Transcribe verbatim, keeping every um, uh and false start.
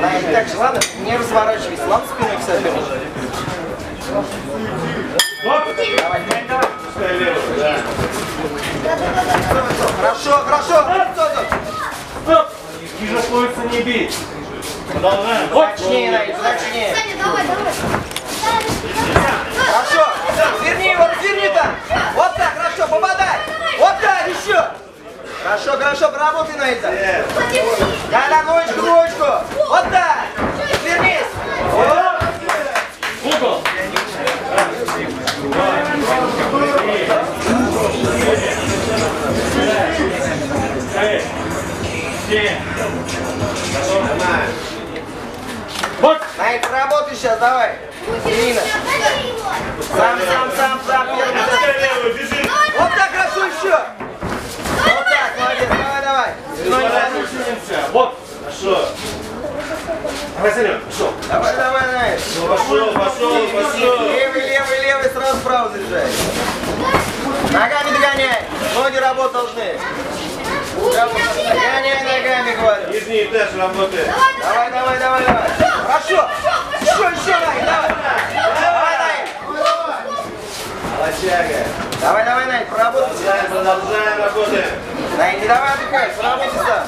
Так же, ладно, не разворачивайся, ладно, спиной к сопернику. Давай, давай. Хорошо, хорошо. Стоп. Ниже слоится не бить. Продолжаем. Точнее, Наид, точнее. Давай, давай. Хорошо. Верни его, разверни там. Вот так, хорошо, попадай. Вот так, еще. Хорошо, хорошо, поработай на это. Да, да, двоечку, двоечку. Вот так. Вернись. Угол. Вот. На это работай сейчас, давай. Ирина. Сам, сам, сам, сам. Вот так, хорошо, еще. Молодец, давай, давай. Но не нельзя. Вот. Хорошо. Давай, Саня, пошел. Давай, давай, давай. Ну, пошел, пошел, пошел. Левый, левый, левый, сразу вправо заряжай. Ногами догоняй. Ноги работать должны. Догоняй ногами, говорю. Нижний этаж работает. Давай, давай, давай, давай. Хорошо. Еще, еще, давай, давай. Давай, давай. Молодчага. Давай, давай, Найд, поработай. Продолжаем, продолжаем работать. Найд, не давай отдыхай, поработай сюда.